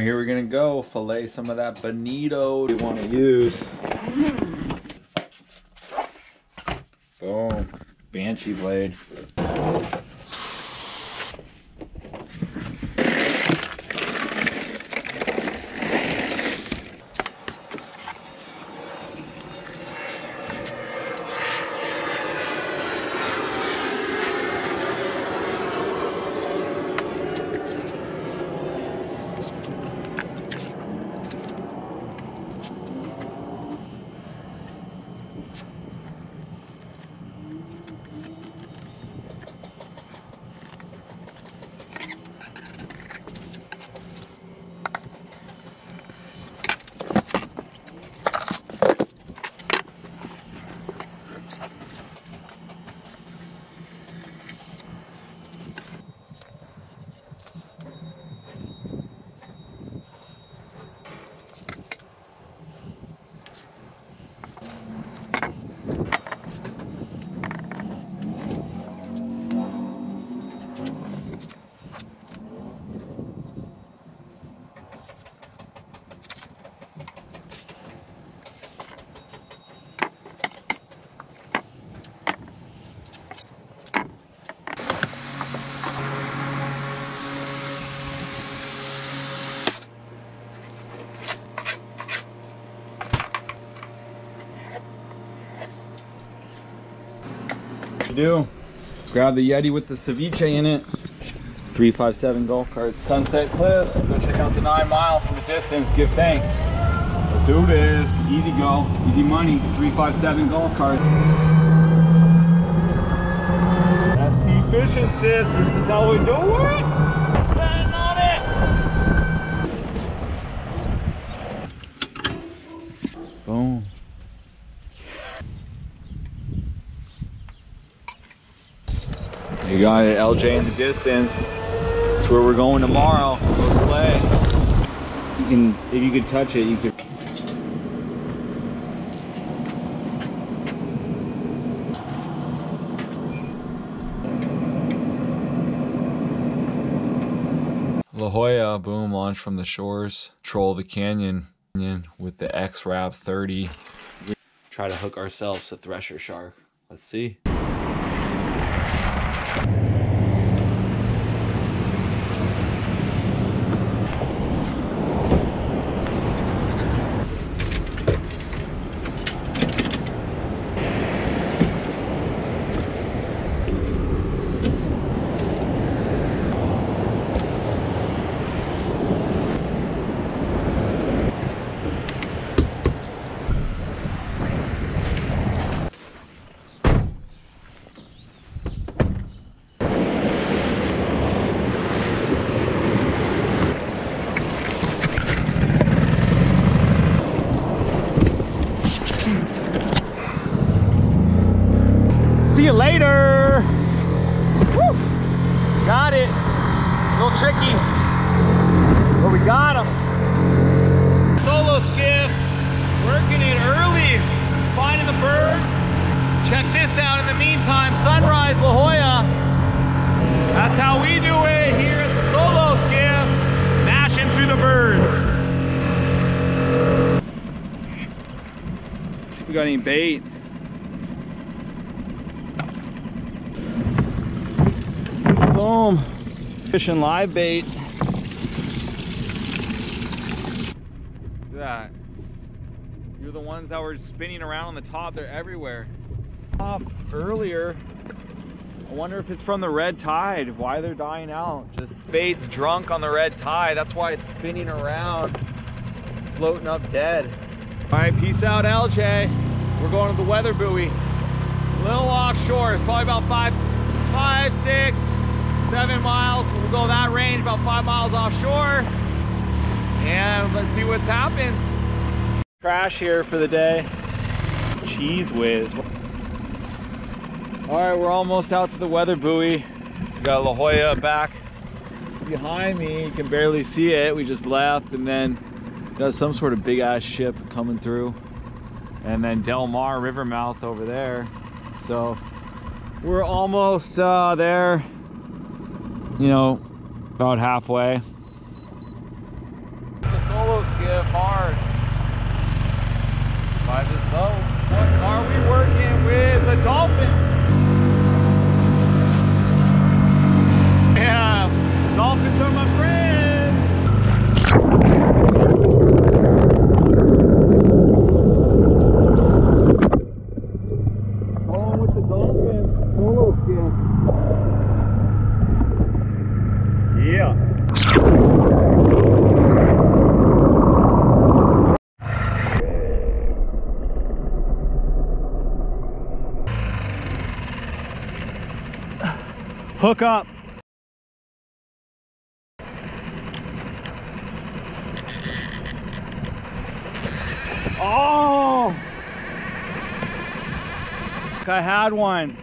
Here we're gonna go fillet some of that bonito you want to use. Boom. Banshee Blade. Do grab the Yeti with the ceviche in it. 357 golf carts, Sunset Cliffs. Go check out the 9 mile from a distance. Give thanks. Let's do this. Easy go, easy money. 357 golf carts. SD Fish and Sips. This is how we do it. Sitting on it. Boom. You got it, LJ in the distance. That's where we're going tomorrow. Go slay. You can, if you could touch it, you could. La Jolla, boom, launch from the shores. Troll the canyon with the X-Rap 30. Try to hook ourselves a thresher shark. Let's see. See you later. Woo. Got it. A little tricky, but we got him. Solo Skiff, working it early, finding the birds. Check this out in the meantime, sunrise La Jolla. That's how we do it here at the Solo Skiff, mashing through the birds. Let's see if we got any bait. Boom. Fishing live bait. Look at that. You're the ones that were spinning around on the top. They're everywhere. Earlier, I wonder if it's from the red tide, why they're dying out. Just bait's drunk on the red tide. That's why it's spinning around, floating up dead. All right, peace out, LJ. We're going to the weather buoy. A little offshore, probably about 5, 6, 7 miles. We'll go that range, about 5 miles offshore, and let's see what happens. Crash here for the day. Cheese whiz. All right, we're almost out to the weather buoy. We got La Jolla back behind me. You can barely see it. We just left, and then got some sort of big ass ship coming through, and then Del Mar river mouth over there. So we're almost there, you know, about halfway. Skiff hard by this boat. What are we working with? The dolphin. Yeah, dolphins are my friends. Hook up. Oh! I had one.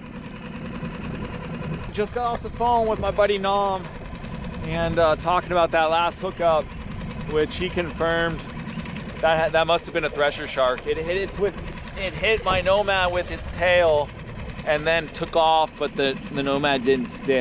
Just got off the phone with my buddy Nom and talking about that last hookup, which he confirmed that must have been a thresher shark. It hit my Nomad with its tail and then took off, but the Nomad didn't stick.